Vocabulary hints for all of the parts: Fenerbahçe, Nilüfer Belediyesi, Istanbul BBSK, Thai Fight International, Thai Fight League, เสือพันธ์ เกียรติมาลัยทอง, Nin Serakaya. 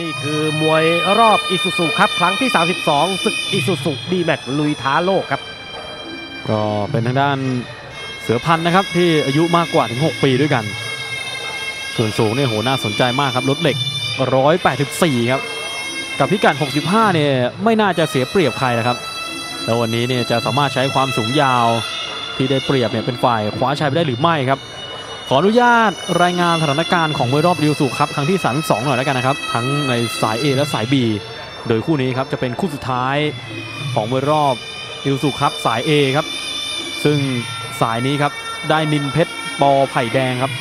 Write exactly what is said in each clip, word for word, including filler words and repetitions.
นี่คือมวยรอบอิซูซุครับครั้งที่สามสิบสองศึกอิซูซุดีแม็กลุยท้าโลกครับก็เป็นทางด้านเสือพันธุ์นะครับที่อายุมากกว่าถึงหกปีด้วยกันส่วนสูงเนี่ยโหน่าสนใจมากครับรถเหล็กหนึ่งร้อยแปดสิบสี่ครับกับพิกัดหกสิบห้าเนี่ยไม่น่าจะเสียเปรียบใครนะครับแล้ววันนี้เนี่ยจะสามารถใช้ความสูงยาวที่ได้เปรียบเนี่ยเป็นฝ่ายคว้าชัยไปได้หรือไม่ครับขออนุญาตรายงานสถานการณ์ของมวยรอบอิซูซุครับครั้งที่สามสิบสองหน่อยแล้วกันนะครับทั้งในสาย A และสาย B โดยคู่นี้ครับจะเป็นคู่สุดท้ายของมวยรอบอิซูซุครับสาย A ครับซึ่งสายนี้ครับได้นินเพชรปอไผ่แดงครับ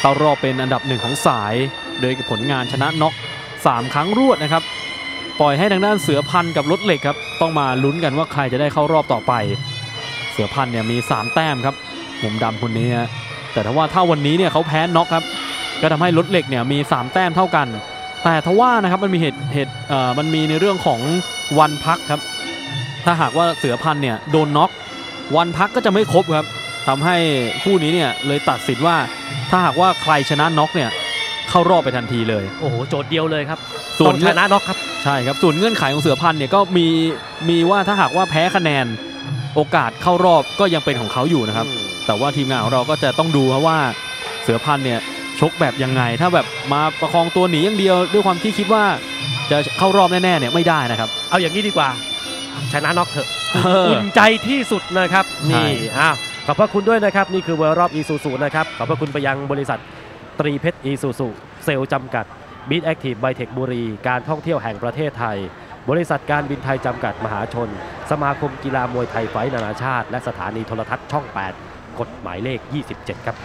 เข้ารอบเป็นอันดับหนึ่งของสายโดยผลงานชนะน็อกสามครั้งรวดนะครับปล่อยให้ทางด้านเสือพันธุ์กับรถเหล็กครับต้องมาลุ้นกันว่าใครจะได้เข้ารอบต่อไปเสือพันธุ์เนี่ยมีสามแต้มครับมุมดำคนนี้แต่ถ้าว่าถ้าวันนี้เนี่ยเขาแพ้น็อกครับก็ทำให้รถเหล็กเนี่ยมีสามแต้มเท่ากันแต่ถ้าว่านะครับมันมีเหตุเหตุเอ่อมันมีในเรื่องของวันพักครับถ้าหากว่าเสือพันธุ์เนี่ยโดนน็อกวันพักก็จะไม่ครบครับทำให้คู่นี้เนี่ยเลยตัดสินว่าถ้าหากว่าใครชนะน็อกเนี่ยเข้ารอบไปทันทีเลยโอ้โหโจทย์เดียวเลยครับส่วนชนะน็อกครับใช่ครับส่วนเงื่อนไขของเสือพันธุ์เนี่ยก็มีมีว่าถ้าหากว่าแพ้คะแนนโอกาสเข้ารอบก็ยังเป็นของเขาอยู่นะครับแต่ว่าทีมงานของเราก็จะต้องดูครับว่าเสือพันธุ์เนี่ยชกแบบยังไงถ้าแบบมาประคองตัวหนีอย่างเดียวด้วยความที่คิดว่าจะเข้ารอบแน่ๆเนี่ยไม่ได้นะครับเอาอย่างนี้ดีกว่าชนะน็อกเถอะอุ่นใจที่สุดนะครับนี่อ้าวขอบพระคุณด้วยนะครับนี่คือเวอร์รอบอีซูซูนะครับขอบพระคุณไปยังบริษัทตรีเพชรอีซูซูเซลล์จำกัดบีทแอคทีฟไบเทคบุรีการท่องเที่ยวแห่งประเทศไทยบริษัทการบินไทยจำกัดมหาชนสมาคมกีฬามวยไทยไฟท์นานาชาติและสถานีโทรทัศน์ช่องแปดกฎหมายเลขยี่สิบเจ็ดครับ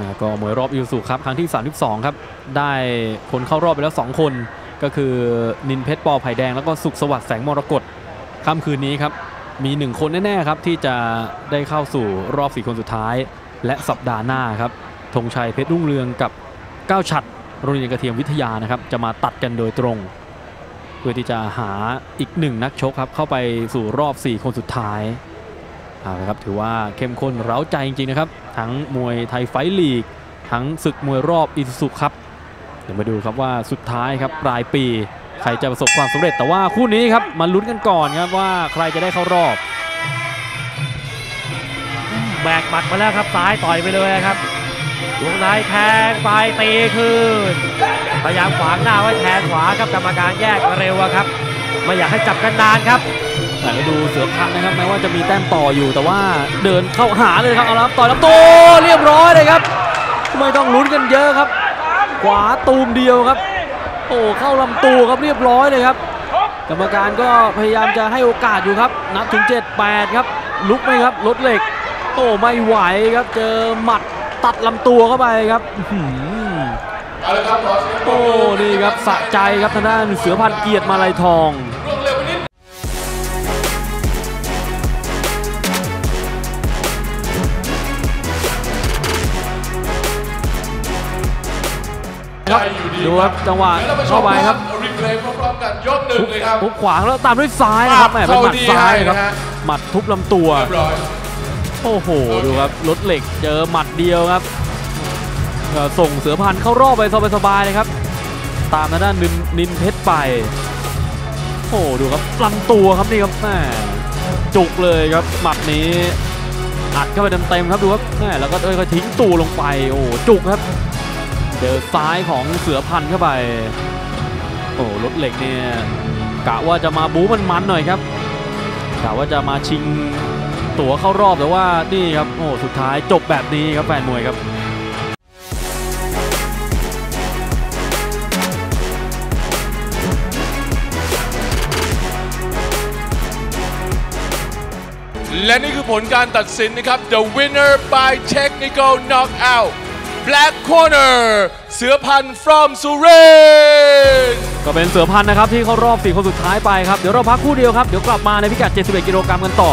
นะก็มวยรอบอิซูซุครับครั้งที่สามสิบสองครับได้คนเข้ารอบไปแล้วสองคนก็คือนินเพชรปอไผ่แดงแล้วก็สุขสวัสดิ์แสงมรกตค่ำคืนนี้ครับมีหนึ่งคนแน่ๆครับที่จะได้เข้าสู่รอบสี่คนสุดท้ายและสัปดาห์หน้าครับธงชัยเพชรรุ่งเรืองกับก้าวฉัตรโรงเรียนกระเทียมวิทยานะครับจะมาตัดกันโดยตรงเพื่อที่จะหาอีกหนึ่งนักชกครับเข้าไปสู่รอบสี่คนสุดท้ายเอาละครับถือว่าเข้มข้นเร้าใจจริงๆนะครับทั้งมวยไทยไฟท์ลีกทั้งศึกมวยรอบอิซูซุครับเดี๋ยวมาดูครับว่าสุดท้ายครับปลายปีใครจะประสบความสำเร็จแต่ว่าคู่นี้ครับมาลุ้นกันก่อนครับว่าใครจะได้เข้ารอบแบกหมัดมาแล้วครับซ้ายต่อยไปเลยครับวงในแทงปลายตีคืนพยายามขวางหน้าไว้แทงขวาครับกรรมการแยกเร็วครับไม่อยากให้จับกันนานครับมาดูเสือพันธุ์นะครับแม้ว่าจะมีแต้มต่ออยู่แต่ว่าเดินเข้าหาเลยครับเอาละต่อยลำตัวเรียบร้อยเลยครับไม่ต้องลุ้นกันเยอะครับขวาตูมเดียวครับโอ้เข้าลำตัวครับเรียบร้อยเลยครับกรรมการก็พยายามจะให้โอกาสอยู่ครับนับถึงเจ็ด แปดครับลุกไหมครับรถเหล็กโอ้ไม่ไหวครับเจอหมัดตัดลำตัวเข้าไปครับโอ้นี่ครับสะใจครับทางด้านเสือพันธุ์เกียรติมาลัยทองดูครับจังหวะเข้าไปครับทุบขวางแล้วตามด้วยซ้ายนะครับแหมเป็นหมัดซ้ายครับหมัดทุบลำตัวโอ้โหดูครับรถเหล็กเจอหมัดเดียวครับส่งเสือพันธุ์เข้ารอบไปสบายๆเลยครับตามทางด้านนินเพชรไปโอ้ดูครับลำตัวครับนี่ครับแหมจุกเลยครับหมัดนี้อัดเข้าไปเต็มๆครับดูครับแหมแล้วก็เอ้ยก็ทิ้งตัวลงไปโอ้จุกครับเจอซ้ายของเสือพันธุ์เข้าไปโอ้รถเหล็กเนี่ยกะว่าจะมาบู๊มันมันหน่อยครับกะว่าจะมาชิงตั๋วเข้ารอบแต่ว่านี่ครับโอ้สุดท้ายจบแบบนี้ครับแฟนมวยครับและนี่คือผลการตัดสินนะครับ The winner by technical knockout Black Corner เสือพันธุ์ from สุรินทร์ก็เป็นเสือพันธุ์นะครับที่เข้ารอบสี่คนสุดท้ายไปครับเดี๋ยวเราพักคู่เดียวครับเดี๋ยวกลับมาในพิกัดเจ็ดสิบเอ็ดกิโลกรัมกันต่อ